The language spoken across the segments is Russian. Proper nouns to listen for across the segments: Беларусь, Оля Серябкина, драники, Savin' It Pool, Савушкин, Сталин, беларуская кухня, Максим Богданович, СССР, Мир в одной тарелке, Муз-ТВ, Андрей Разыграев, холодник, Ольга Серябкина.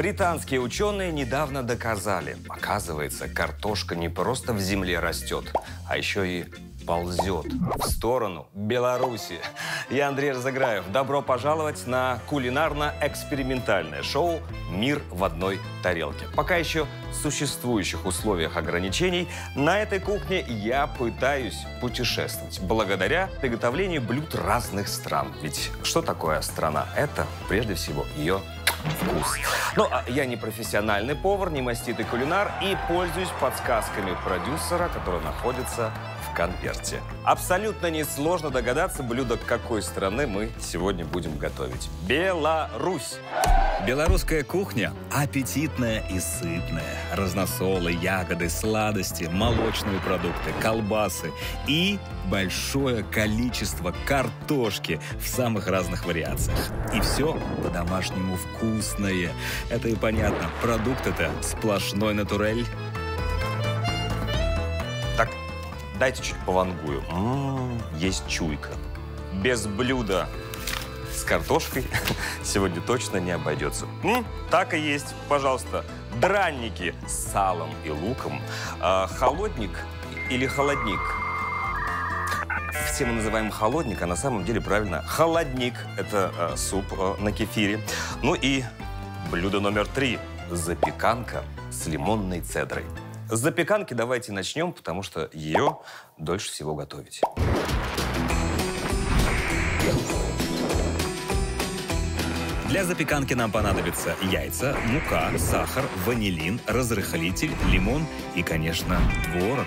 Британские ученые недавно доказали, оказывается, картошка не просто в земле растет, а еще и ползет в сторону Беларуси. Я Андрей Разыграев. Добро пожаловать на кулинарно-экспериментальное шоу «Мир в одной тарелке». Пока еще в существующих условиях ограничений на этой кухне я пытаюсь путешествовать благодаря приготовлению блюд разных стран. Ведь что такое страна? Это, прежде всего, ее вкус. Ну, а я не профессиональный повар, не маститый кулинар и пользуюсь подсказками продюсера, который находится в конверте. Абсолютно несложно догадаться, блюдо какой страны мы сегодня будем готовить. Беларусь! Белорусская кухня аппетитная и сытная. Разносолы, ягоды, сладости, молочные продукты, колбасы и большое количество картошки в самых разных вариациях. И все по-домашнему вкусное. Это и понятно. Продукт это сплошной натурель. Так, дайте чуть повангую. Есть чуйка. Без блюда с картошкой сегодня точно не обойдется. Так и есть, пожалуйста. Дранники с салом и луком. Холодник или холодник? Все мы называем холодник, а на самом деле правильно холодник. Это суп на кефире. Ну и блюдо номер 3. Запеканка с лимонной цедрой. С запеканки давайте начнем, потому что ее дольше всего готовить. Для запеканки нам понадобятся яйца, мука, сахар, ванилин, разрыхлитель, лимон и, конечно, творог.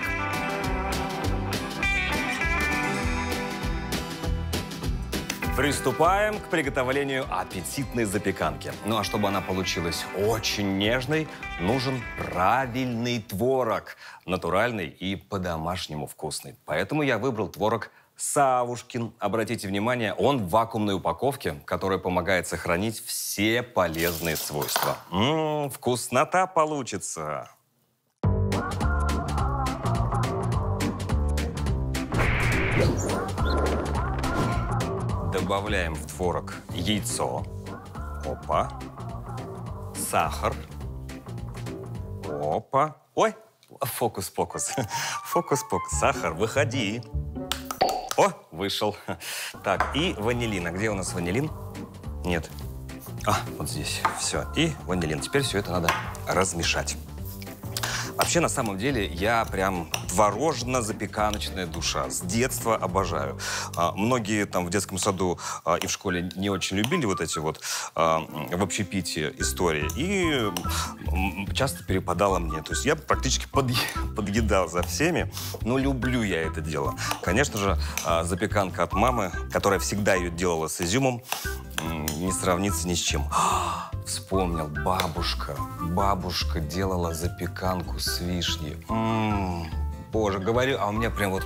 Приступаем к приготовлению аппетитной запеканки. Ну а чтобы она получилась очень нежной, нужен правильный творог. Натуральный и по-домашнему вкусный. Поэтому я выбрал творог Савушкин. Обратите внимание, он в вакуумной упаковке, которая помогает сохранить все полезные свойства. Вкуснота получится! Добавляем в творог яйцо. Опа. Сахар. Опа. Ой, фокус-покус. Фокус-покус. Сахар, выходи. О, вышел. Так, и ванилин. А где у нас ванилин? Нет. А, вот здесь. Все. И ванилин. Теперь все это надо размешать. Вообще, на самом деле, я прям творожно-запеканочная душа. С детства обожаю. Многие там в детском саду и в школе не очень любили вот эти вот в общепитии истории. И часто перепадало мне. То есть я практически подъедал за всеми, но люблю я это дело. Конечно же, запеканка от мамы, которая всегда ее делала с изюмом, не сравнится ни с чем. Вспомнил, бабушка делала запеканку с вишней. Боже, говорю, а у меня прям вот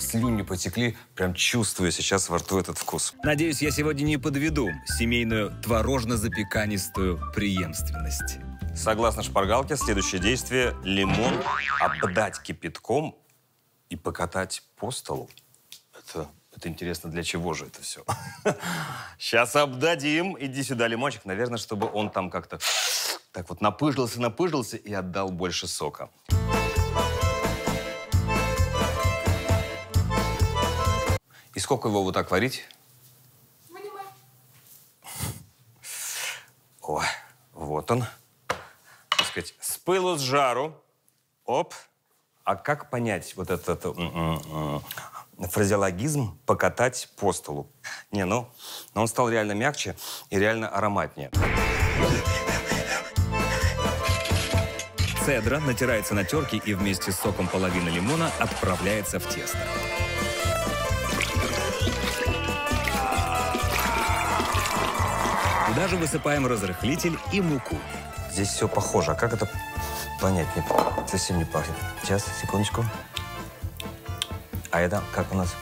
слюни потекли, прям чувствую сейчас во рту этот вкус. Надеюсь, я сегодня не подведу семейную творожно-запеканистую преемственность. Согласно шпаргалке, следующее действие – лимон обдать кипятком и покатать по столу. Это интересно, для чего же это все? Сейчас обдадим. Иди сюда, лимончик. Наверное, чтобы он там как-то так вот напыжился и отдал больше сока. И сколько его вот так варить? Вынимай. О, вот он. Так сказать, с пылу с жару. Оп. А как понять вот этот... фразеологизм покатать по столу. Не, ну, он стал реально мягче и реально ароматнее. Цедра натирается на терке и вместе с соком половина лимона отправляется в тесто. Туда же высыпаем разрыхлитель и муку. Здесь все похоже, а как это понять? Совсем не пахнет. Сейчас, секундочку. А это как у нас?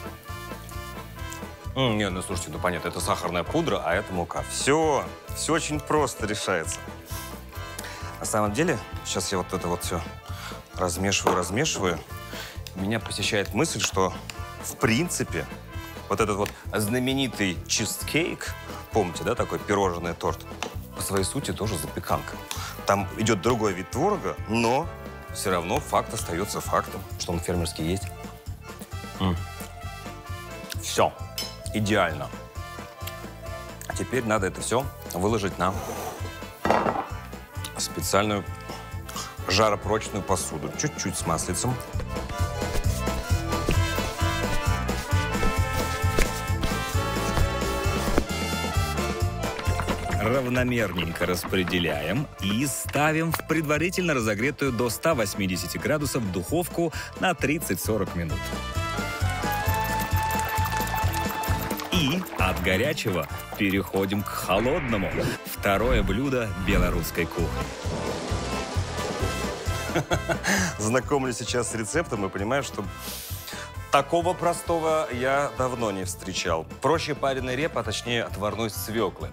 Нет, ну слушайте, ну понятно, это сахарная пудра, а это мука. Все очень просто решается. На самом деле, сейчас я вот это вот все размешиваю. Меня посещает мысль, что в принципе вот этот вот знаменитый чизкейк, помните, да, такой пирожный торт, по своей сути тоже запеканка. Там идет другой вид творога, но все равно факт остается фактом, что он фермерский есть. Все. Идеально. Теперь надо это все выложить на специальную жаропрочную посуду. Чуть-чуть с маслицем. Равномерненько распределяем и ставим в предварительно разогретую до 180 градусов духовку на 30-40 минут. И от горячего переходим к холодному. Второе блюдо белорусской кухни. Знакомлюсь сейчас с рецептом и понимаю, что такого простого я давно не встречал. Проще пареной репы, а точнее отварной свеклы.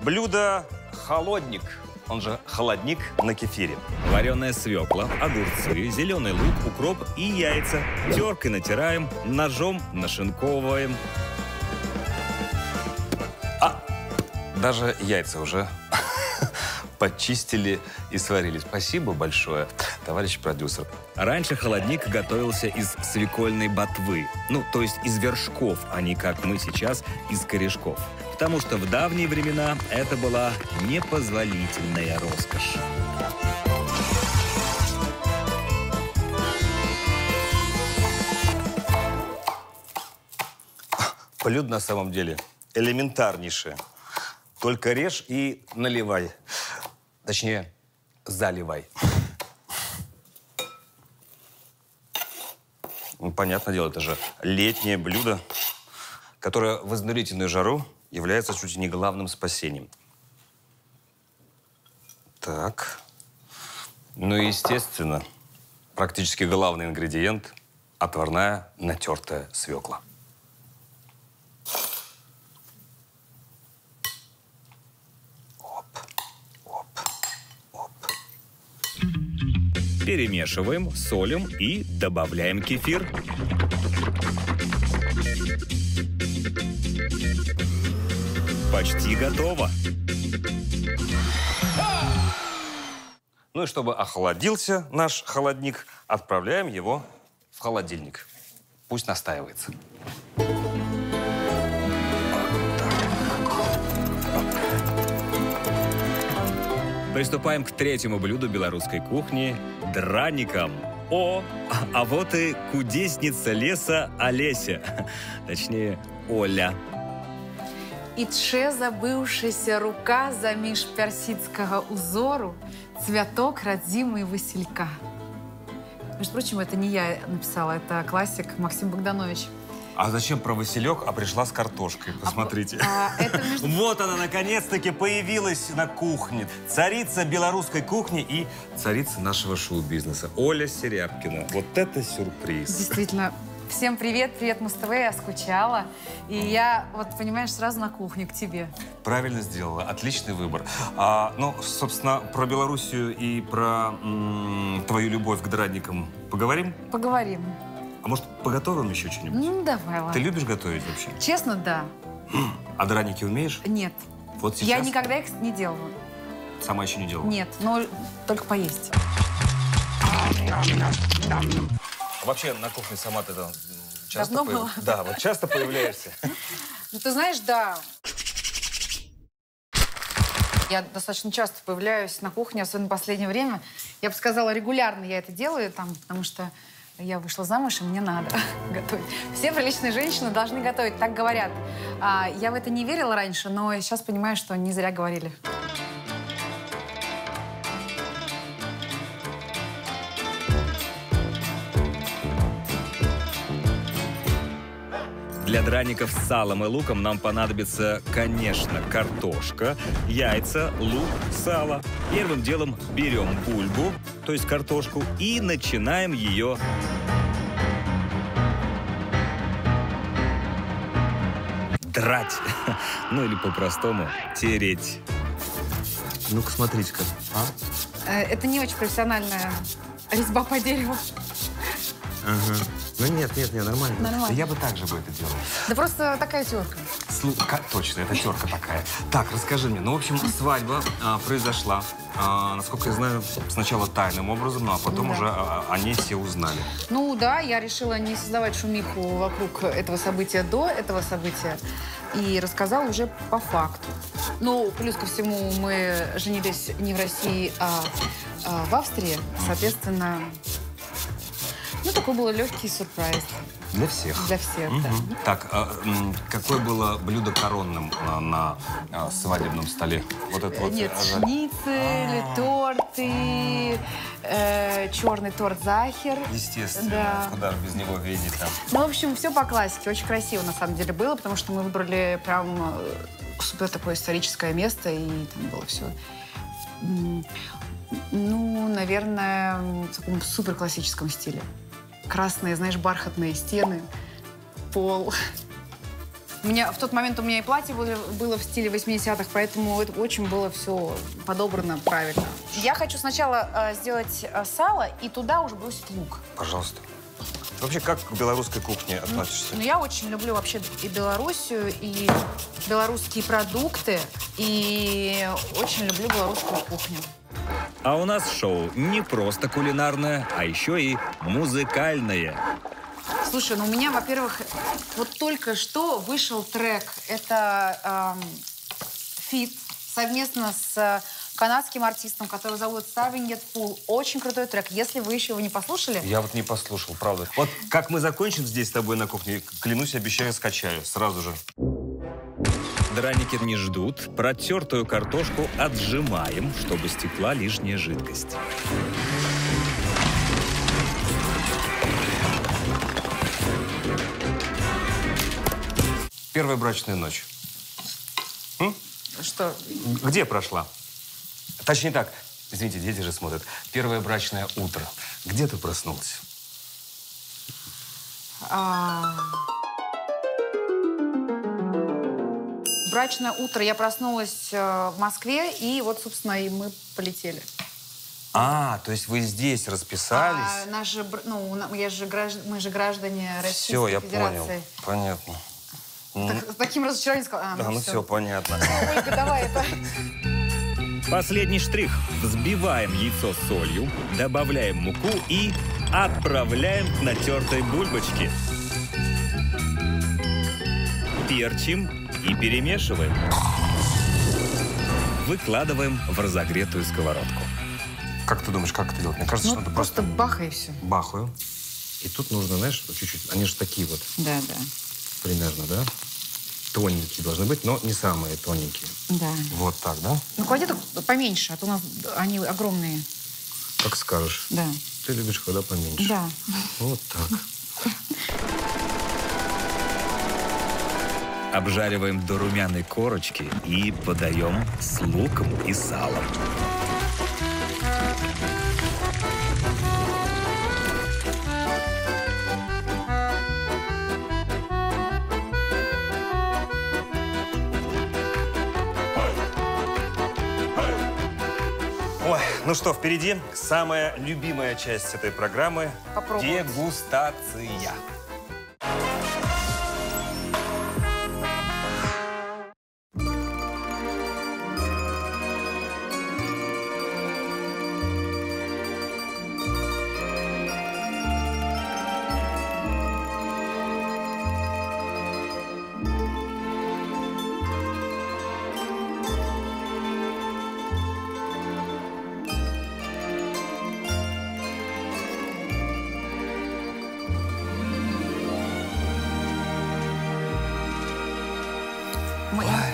Блюдо холодник, он же холодник на кефире. Вареная свекла, огурцы, зеленый лук, укроп и яйца. Теркой натираем, ножом нашинковываем. Даже яйца уже подчистили и сварили. Спасибо большое, товарищ продюсер. Раньше холодник готовился из свекольной ботвы. Ну, то есть из вершков, а не, как мы сейчас, из корешков. Потому что в давние времена это была непозволительная роскошь. Блюдо на самом деле элементарнейшее. Только режь и наливай. Точнее, заливай. Ну, понятное дело, это же летнее блюдо, которое в изнурительную жару является чуть не главным спасением. Так. Ну и, естественно, практически главный ингредиент – отварная натертая свекла. Перемешиваем, солим и добавляем кефир. Почти готово. Ну и чтобы охладился наш холодник, отправляем его в холодильник. Пусть настаивается. Приступаем к третьему блюду белорусской кухни – драникам. О, а вот и кудесница леса Олеся. Точнее, Оля. Ічэ забывшаяся рука заміж персидского узору цветок родимый василька. Между прочим, это не я написала, это классик Максим Богданович. А зачем про василек, а пришла с картошкой? Посмотрите. Вот она, наконец-таки, появилась на кухне. Царица белорусской кухни и царица нашего шоу-бизнеса. Оля Серябкина. Вот это сюрприз. Действительно. Всем привет. Привет, Муз-ТВ. Я скучала. И я, вот понимаешь, сразу на кухню к тебе. Правильно сделала. Отличный выбор. Ну, собственно, про Белоруссию и про твою любовь к драникам поговорим? Поговорим. А может, поготовим еще что-нибудь? Ну, давай, ладно. Ты любишь готовить вообще? Честно, да. А драники умеешь? Нет. Вот сейчас? Я никогда их не делала. Сама еще не делала? Нет, но только поесть. Вообще, на кухне сама ты там часто появляешься? Да, вот часто появляешься. Ну, ты знаешь, да. Я достаточно часто появляюсь на кухне, особенно в последнее время. Я бы сказала, регулярно я это делаю, там, потому что... Я вышла замуж, и мне надо готовить. Все приличные женщины должны готовить, так говорят. Я в это не верила раньше, но сейчас понимаю, что не зря говорили. Для драников с салом и луком нам понадобится, конечно, картошка, яйца, лук, сало. Первым делом берем бульбу, то есть картошку, и начинаем ее драть. Ну или по-простому тереть. Ну-ка, смотрите-ка. Это не очень профессиональная резьба по дереву. Ага. Ну нет, нормально. Я бы так же это делал. Да просто такая терка. Точно, это терка такая. Так, расскажи мне. Ну, в общем, свадьба произошла, насколько я знаю, сначала тайным образом, ну, а потом уже о ней все узнали. Ну да, я решила не создавать шумиху вокруг этого события до этого события и рассказала уже по факту. Ну, плюс ко всему, мы женились не в России, а в Австрии. Соответственно, ну, такой был легкий сюрприз. Для всех. Для всех, да. Так, какое было блюдо коронным на свадебном столе? Вот это вот. Нет, шницель, торты, черный торт захер. Естественно, да. Куда же без него видеть там. Ну, в общем, все по классике. Очень красиво, на самом деле, было, потому что мы выбрали прям супер такое историческое место, и там было все. Ну, наверное, в таком супер классическом стиле. Красные, знаешь, бархатные стены, пол. В тот момент у меня и платье было в стиле 80-х, поэтому это очень было все подобрано правильно. Я хочу сначала сделать сало и туда уже бросить лук. Пожалуйста. Вообще, как к белорусской кухне относишься? Ну, я очень люблю вообще и Белоруссию, и белорусские продукты, и очень люблю белорусскую кухню. А у нас шоу не просто кулинарное, а еще и музыкальное. Слушай, ну у меня, во-первых, вот только что вышел трек. Это фит совместно с канадским артистом, который зовут Savin' It Pool. Очень крутой трек. Если вы еще его не послушали... Я вот не послушал, правда. Вот как мы закончим здесь с тобой на кухне, клянусь, обещаю, скачаю сразу же. Драники не ждут, протертую картошку отжимаем, чтобы стекла лишняя жидкость. Первая брачная ночь. Что? Где прошла? Точнее так, извините, дети же смотрят. Первое брачное утро. Где ты проснулась? Брачное утро. Я проснулась в Москве, и вот, собственно, и мы полетели. А, то есть вы здесь расписались? Мы же граждане Российской Федерации. Все, я понял. Понятно. С таким разочарованием сказала. Да, ну все, понятно. Ольга, давай это. Последний штрих. Взбиваем яйцо с солью, добавляем муку и отправляем к натертой бульбочке. Перчим и перемешиваем. Выкладываем в разогретую сковородку. Как ты думаешь, как это делать? Мне кажется, что это просто... Просто бахай все. Бахаю. И тут нужно, знаешь, чуть-чуть... Они же такие вот. Да, да. Примерно, да? Тоненькие должны быть, но не самые тоненькие. Да. Вот так, да? Ну, клади поменьше, а то у нас они огромные. Как скажешь. Да. Ты любишь, когда поменьше. Да. Вот так. Обжариваем до румяной корочки и подаем с луком и салом. Ой, ну что, впереди самая любимая часть этой программы – дегустация.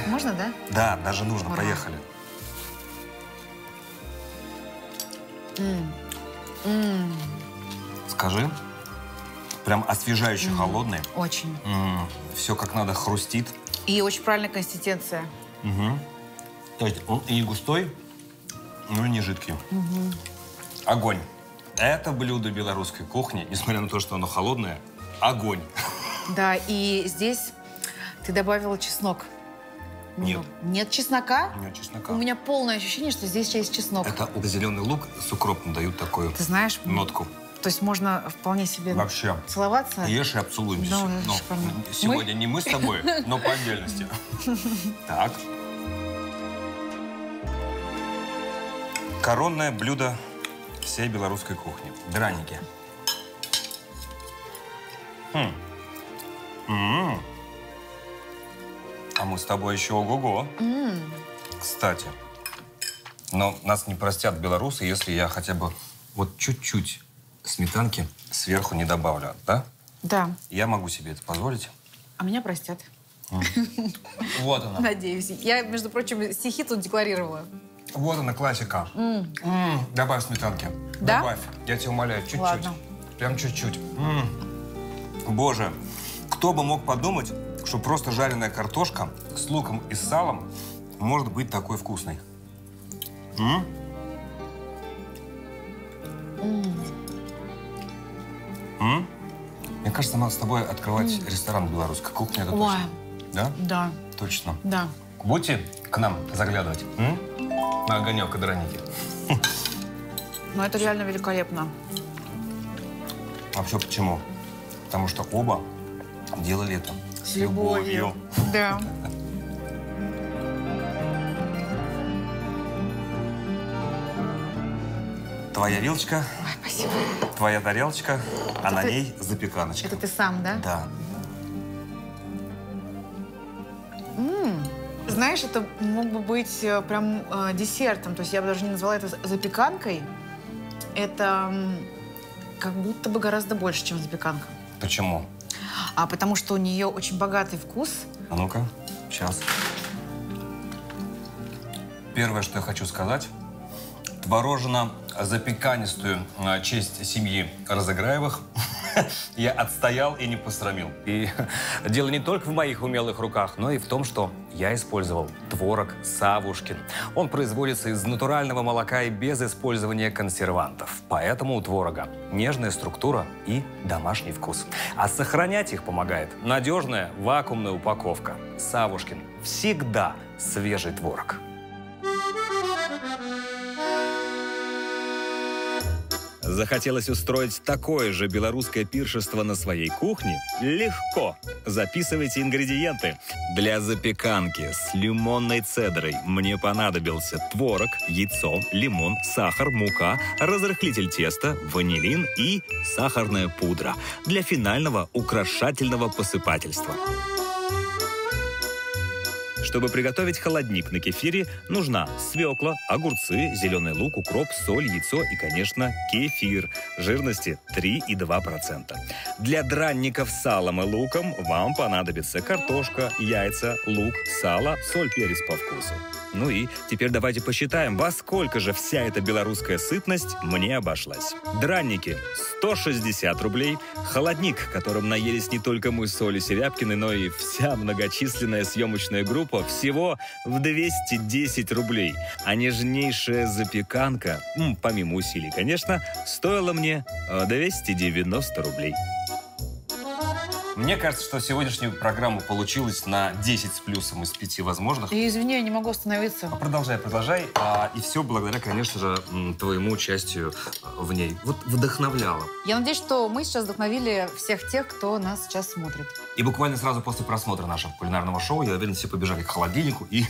Можно, да? Да, даже нужно. Ура. Поехали. Скажи. Прям освежающе холодный. Очень. Все как надо, хрустит. И очень правильная консистенция. То есть он и не густой, но и не жидкий. Огонь. Это блюдо белорусской кухни, несмотря на то, что оно холодное, огонь. Да, и здесь ты добавила чеснок. Нет. Нет чеснока? Нет чеснока. У меня полное ощущение, что здесь есть чеснок. Это зеленый лук с укропом дают такую, ты знаешь, нотку. То есть можно вполне себе вообще целоваться. Ешь и обцелуемся. Да, сегодня не мы с тобой, но по отдельности. Так. Коронное блюдо всей белорусской кухни. Драники. А мы с тобой еще ого-го. Кстати, но нас не простят белорусы, если я хотя бы вот чуть-чуть сметанки сверху не добавлю, да? Да. Я могу себе это позволить. А меня простят. Вот она. Надеюсь. Я, между прочим, стихи тут декларировала. Вот она, классика. Добавь сметанки. Да? Добавь. Я тебя умоляю, чуть-чуть. Прям чуть-чуть. Боже, кто бы мог подумать, что просто жареная картошка с луком и салом может быть такой вкусной. Мне кажется, надо с тобой открывать ресторан белорусской кухни. Это точно. Да? Да. Точно. Да. Будете к нам заглядывать? На огонек и драники. Ну, это реально великолепно. А все почему? Потому что оба делали это с любовью. Да. Твоя вилочка. Ой, спасибо. Твоя тарелочка, а на ней запеканочка. Это ты сам, да? Да. Знаешь, это мог бы быть прям десертом. То есть я бы даже не назвала это запеканкой. Это как будто бы гораздо больше, чем запеканка. Почему? А потому что у нее очень богатый вкус. А ну-ка, сейчас. Первое, что я хочу сказать. Творожина запеканистую честь семьи Разыграевых я отстоял и не посрамил. И дело не только в моих умелых руках, но и в том, что я использовал творог Савушкин. Он производится из натурального молока и без использования консервантов. Поэтому у творога нежная структура и домашний вкус. А сохранять их помогает надежная вакуумная упаковка. Савушкин всегда свежий творог. Захотелось устроить такое же белорусское пиршество на своей кухне? Легко! Записывайте ингредиенты. Для запеканки с лимонной цедрой мне понадобился творог, яйцо, лимон, сахар, мука, разрыхлитель теста, ванилин и сахарная пудра для финального украшательного посыпательства. Чтобы приготовить холодник на кефире, нужна свекла, огурцы, зеленый лук, укроп, соль, яйцо и, конечно, кефир жирности 3,2%. Для дранников с салом и луком вам понадобится картошка, яйца, лук, сало, соль, перец по вкусу. Ну и теперь давайте посчитаем, во сколько же вся эта белорусская сытность мне обошлась. Дранники – 160 рублей, холодник, которым наелись не только мы с Олей Серябкиной, но и вся многочисленная съемочная группа, всего в 210 рублей. А нежнейшая запеканка, помимо усилий, конечно, стоила мне 290 рублей. Мне кажется, что сегодняшнюю программу получилось на 10 с плюсом из 5 возможных. И извини, я не могу остановиться. Продолжай. И все благодаря, конечно же, твоему участию в ней. Вот вдохновляла. Я надеюсь, что мы сейчас вдохновили всех тех, кто нас сейчас смотрит. И буквально сразу после просмотра нашего кулинарного шоу, я уверен, все побежали к холодильнику и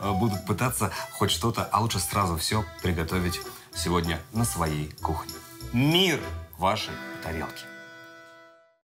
будут пытаться хоть что-то, а лучше сразу все приготовить сегодня на своей кухне. Мир вашей тарелки.